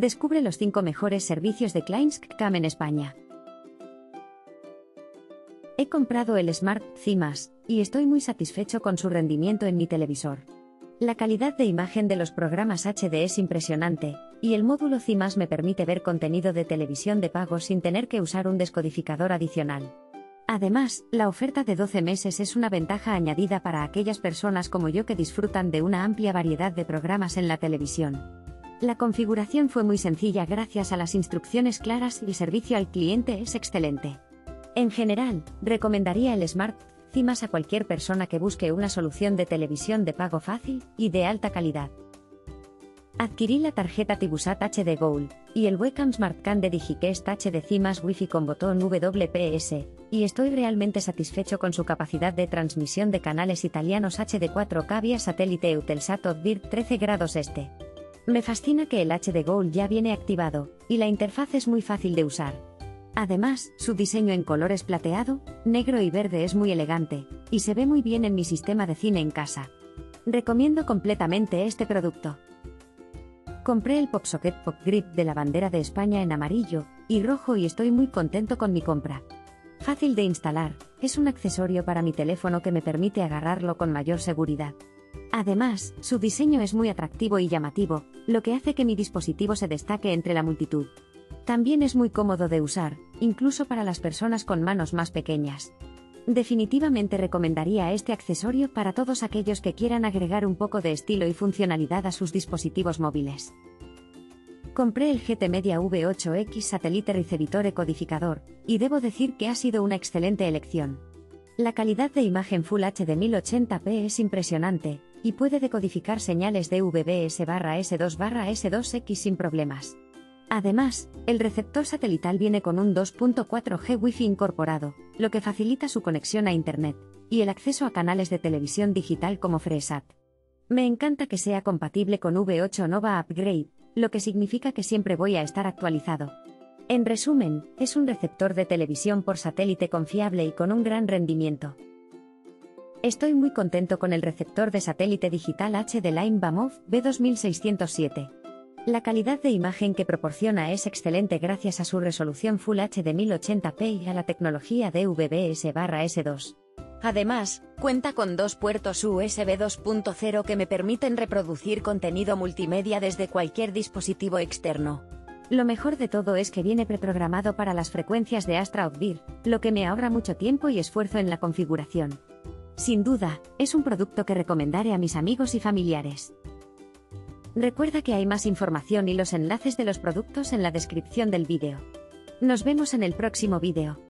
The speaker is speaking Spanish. Descubre los 5 mejores servicios de CCCAM en España. He comprado el Smart CIMAS y estoy muy satisfecho con su rendimiento en mi televisor. La calidad de imagen de los programas HD es impresionante, y el módulo CIMAS me permite ver contenido de televisión de pago sin tener que usar un descodificador adicional. Además, la oferta de 12 meses es una ventaja añadida para aquellas personas como yo que disfrutan de una amplia variedad de programas en la televisión. La configuración fue muy sencilla gracias a las instrucciones claras y el servicio al cliente es excelente. En general, recomendaría el Smart CIMAS a cualquier persona que busque una solución de televisión de pago fácil y de alta calidad. Adquirí la tarjeta TIVUSAT HD Gold y el We CAM SmartCam de DIGIQuest HD CIMAS Wi-Fi con botón WPS, y estoy realmente satisfecho con su capacidad de transmisión de canales italianos HD 4K vía satélite Eutelsat HotBird 13°E. Me fascina que el HD Gold ya viene activado, y la interfaz es muy fácil de usar. Además, su diseño en colores plateado, negro y verde es muy elegante, y se ve muy bien en mi sistema de cine en casa. Recomiendo completamente este producto. Compré el PopSocket PopGrip de la bandera de España en amarillo y rojo y estoy muy contento con mi compra. Fácil de instalar, es un accesorio para mi teléfono que me permite agarrarlo con mayor seguridad. Además, su diseño es muy atractivo y llamativo, lo que hace que mi dispositivo se destaque entre la multitud. También es muy cómodo de usar, incluso para las personas con manos más pequeñas. Definitivamente recomendaría este accesorio para todos aquellos que quieran agregar un poco de estilo y funcionalidad a sus dispositivos móviles. Compré el GT Media V8X Satellite Receptor Codificador, y debo decir que ha sido una excelente elección. La calidad de imagen Full HD 1080p es impresionante, y puede decodificar señales DVB-S/S2/S2X sin problemas. Además, el receptor satelital viene con un 2.4G Wi-Fi incorporado, lo que facilita su conexión a Internet, y el acceso a canales de televisión digital como Freesat. Me encanta que sea compatible con V8 Nova Upgrade, lo que significa que siempre voy a estar actualizado. En resumen, es un receptor de televisión por satélite confiable y con un gran rendimiento. Estoy muy contento con el receptor de satélite digital hd-line Bamof BE-2607. La calidad de imagen que proporciona es excelente gracias a su resolución Full HD 1080p y a la tecnología DVB-S/S2. Además, cuenta con 2 puertos USB 2.0 que me permiten reproducir contenido multimedia desde cualquier dispositivo externo. Lo mejor de todo es que viene preprogramado para las frecuencias de Astra HotBird, lo que me ahorra mucho tiempo y esfuerzo en la configuración. Sin duda, es un producto que recomendaré a mis amigos y familiares. Recuerda que hay más información y los enlaces de los productos en la descripción del vídeo. Nos vemos en el próximo vídeo.